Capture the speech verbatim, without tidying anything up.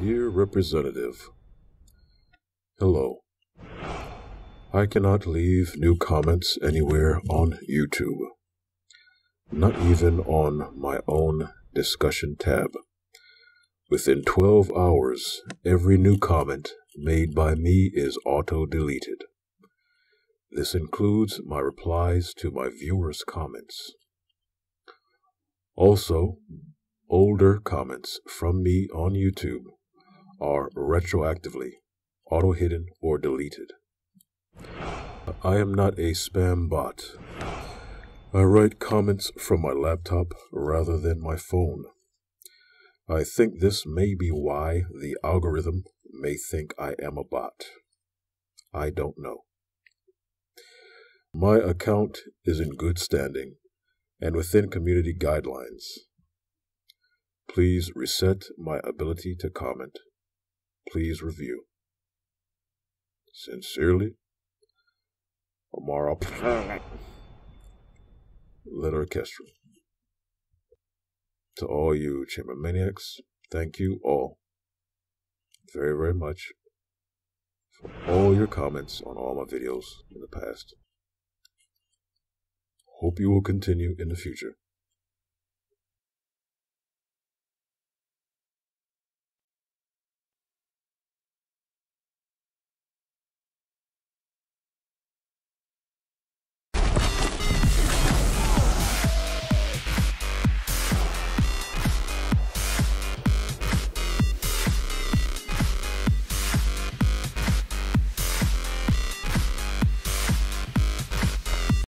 Dear Representative, hello. I cannot leave new comments anywhere on YouTube, not even on my own discussion tab. Within twelve hours, every new comment made by me is auto-deleted. This includes my replies to my viewers' comments. Also, older comments from me on YouTube are retroactively auto-hidden or deleted. I am not a spam bot. I write comments from my laptop rather than my phone. I think this may be why the algorithm may think I am a bot. I don't know. My account is in good standing and within community guidelines. Please reset my ability to comment. Please review. Sincerely, Amara L E D Orchestral. To all you chamber maniacs, thank you all very, very much for all your comments on all my videos in the past. Hope you will continue in the future.